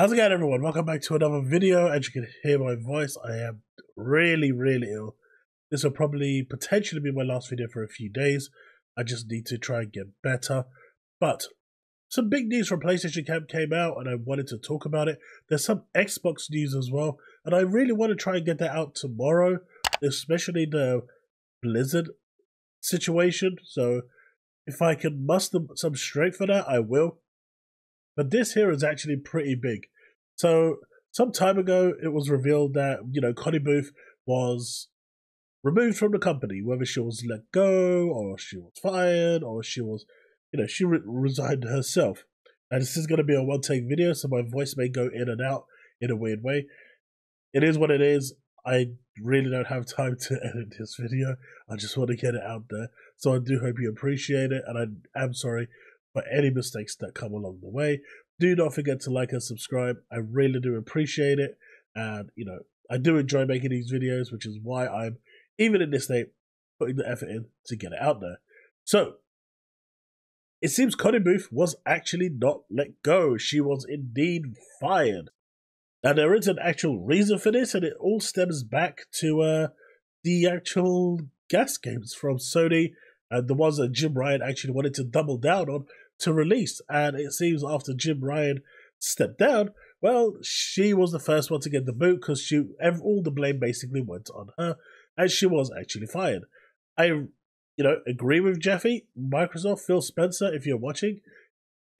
How's it going, everyone? Welcome back to another video. As you can hear my voice, I am really ill. This will probably potentially be my last video for a few days. I just need to try and get better. But some big news from PlayStation Camp came out and I wanted to talk about it. There's some Xbox news as well, and I really want to try and get that out tomorrow, especially the Blizzard situation. So if I can muster some strength for that, I will. But this here is actually pretty big. So some time ago, it was revealed that, you know, Connie Booth was removed from the company, whether she was let go or she was fired or she was, you know, she resigned herself. And this is going to be a one-take video, so my voice may go in and out in a weird way. It is what it is. I really don't have time to edit this video. I just want to get it out there. So I do hope you appreciate it, and I am sorry for any mistakes that come along the way. Do not forget to like and subscribe. I really do appreciate it. And, you know, I do enjoy making these videos, which is why I'm, even in this state, putting the effort in to get it out there. So, it seems Connie Booth was actually not let go. She was indeed fired. Now, there is an actual reason for this, and it all stems back to the actual gas games from Sony, and the ones that Jim Ryan actually wanted to double down on to release. And it seems after Jim Ryan stepped down, well, she was the first one to get the boot because she, all the blame basically went on her, and she was actually fired. I, you know, agree with Jeffy, Microsoft, Phil Spencer, if you're watching,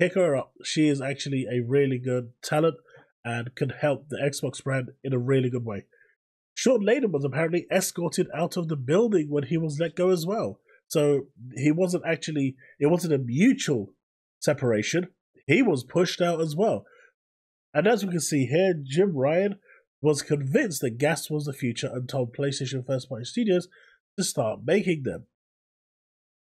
pick her up. She is actually a really good talent and can help the Xbox brand in a really good way. Shawn Layden was apparently escorted out of the building when he was let go as well. So he wasn't actually, it wasn't a mutual separation. He was pushed out as well. And as we can see here, Jim Ryan was convinced that gas was the future and told PlayStation first party studios to start making them.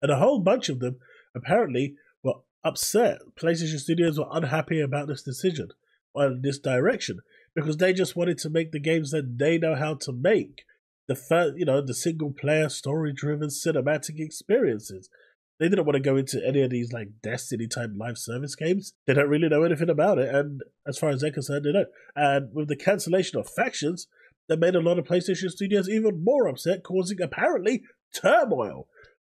And a whole bunch of them apparently were upset. PlayStation studios were unhappy about this decision, or this direction, because they just wanted to make the games that they know how to make. The first, you know, the single-player, story-driven, cinematic experiences. They didn't want to go into any of these, like, Destiny-type live service games. They don't really know anything about it, and as far as they're concerned, they don't. And with the cancellation of Factions, that made a lot of PlayStation studios even more upset, causing, apparently, turmoil.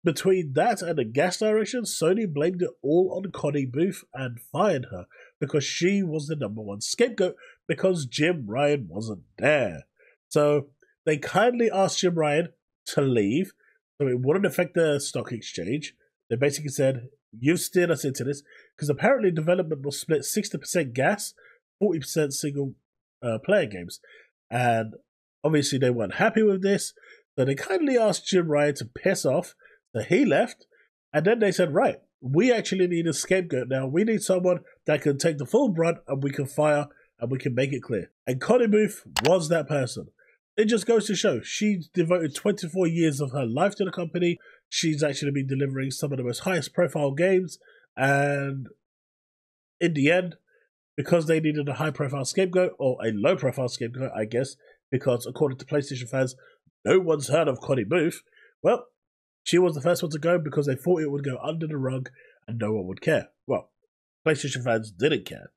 Between that and the gas direction, Sony blamed it all on Connie Booth and fired her, because she was the #1 scapegoat, because Jim Ryan wasn't there. So they kindly asked Jim Ryan to leave, so it wouldn't affect the stock exchange. They basically said, you've steered us into this, because apparently development was split 60% gas, 40% single-player games. And obviously they weren't happy with this, so they kindly asked Jim Ryan to piss off, so he left. And then they said, right, we actually need a scapegoat now. We need someone that can take the full brunt, and we can fire, and we can make it clear. And Connie Booth was that person. It just goes to show, she's devoted 24 years of her life to the company. She's actually been delivering some of the most highest profile games. And in the end, because they needed a high profile scapegoat, or a low profile scapegoat, I guess, because according to PlayStation fans, no one's heard of Connie Booth. Well, she was the first one to go because they thought it would go under the rug and no one would care. Well, PlayStation fans didn't care.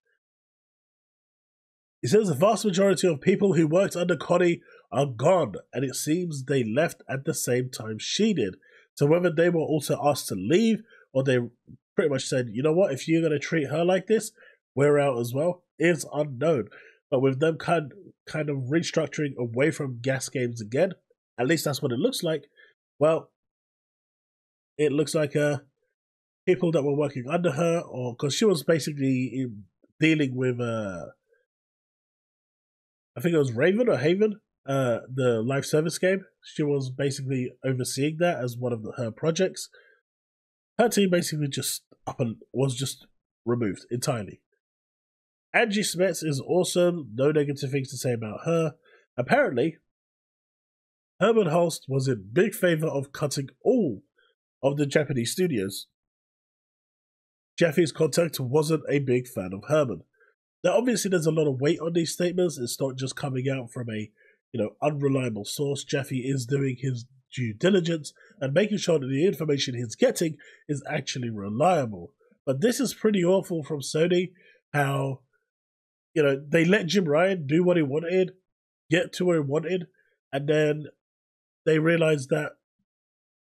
It says the vast majority of people who worked under Connie are gone, and it seems they left at the same time she did. So whether they were also asked to leave, or they pretty much said, you know what, if you're going to treat her like this, we're out as well, is unknown. But with them kind of restructuring away from gas games again, at least that's what it looks like, well, it looks like people that were working under her, or because she was basically dealing with, I think it was Raven or Haven, the live service game. She was basically overseeing that as one of her projects. Her team basically just up and was just removed entirely. Angie Smets is awesome. No negative things to say about her. Apparently, Herman Hulst was in big favor of cutting all of the Japanese studios. Jaffe's contact wasn't a big fan of Herman. Now, obviously, there's a lot of weight on these statements. It's not just coming out from a, you know, unreliable source. Jaffe is doing his due diligence and making sure that the information he's getting is actually reliable. But this is pretty awful from Sony, how you know, they let Jim Ryan do what he wanted, get to where he wanted, and then they realized that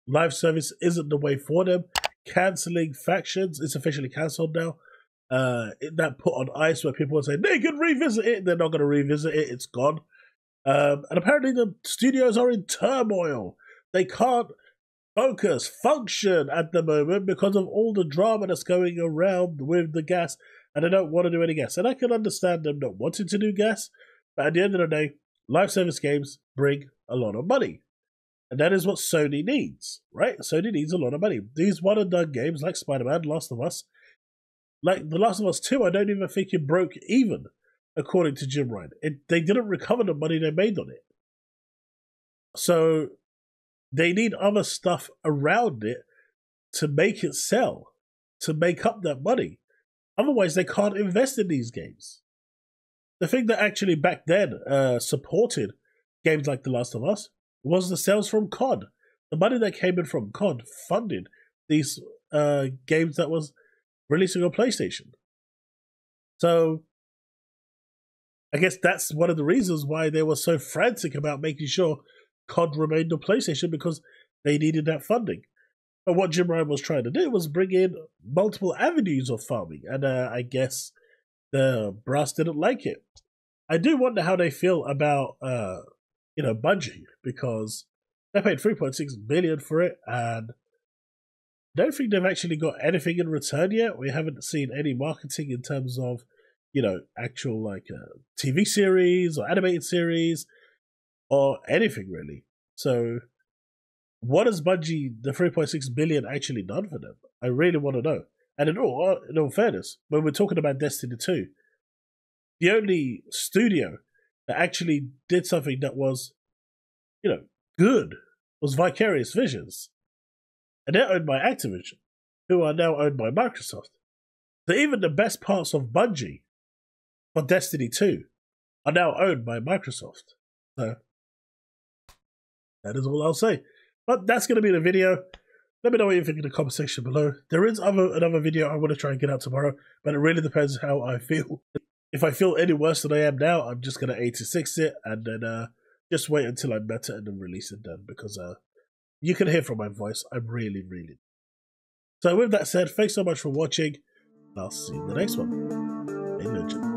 live service isn't the way for them. Cancelling Factions, it's officially cancelled now. That put on ice where people would say they can revisit it. They're not going to revisit it. It's gone. And apparently the studios are in turmoil. They can't focus, function at the moment because of all the drama that's going around with the gas, and they don't want to do any gas. And I can understand them not wanting to do gas, but at the end of the day, live service games bring a lot of money. And that is what Sony needs, right? Sony needs a lot of money. These one-and-done games like Spider-Man, Last of Us, like The Last of Us 2, I don't even think it broke even, according to Jim Ryan. They didn't recover the money they made on it. So they need other stuff around it to make it sell, to make up that money. Otherwise, they can't invest in these games. The thing that actually back then supported games like The Last of Us was the sales from COD. The money that came in from COD funded these games that was releasing on PlayStation. So I guess that's one of the reasons why they were so frantic about making sure COD remained on PlayStation, because they needed that funding. But what Jim Ryan was trying to do was bring in multiple avenues of farming, and I guess the brass didn't like it. I do wonder how they feel about you know, Bungie, because they paid $3.6 billion for it, and don't think they've actually got anything in return yet. We haven't seen any marketing in terms of, you know, actual like TV series or animated series or anything really. So what has Bungie, the $3.6 billion, actually done for them? I really want to know. And in all fairness, when we're talking about Destiny 2, the only studio that actually did something that was, you know, good was Vicarious Visions. And they're owned by Activision, who are now owned by Microsoft. So even the best parts of Bungie for Destiny 2 are now owned by Microsoft. So that is all I'll say. But that's going to be the video. Let me know what you think in the comment section below. There is another video I want to try and get out tomorrow, but it really depends how I feel. If I feel any worse than I am now, I'm just going to 86 it and then just wait until I'm better and then release it then, because you can hear from my voice, I'm really, really. So with that said, thanks so much for watching, and I'll see you in the next one. Amen.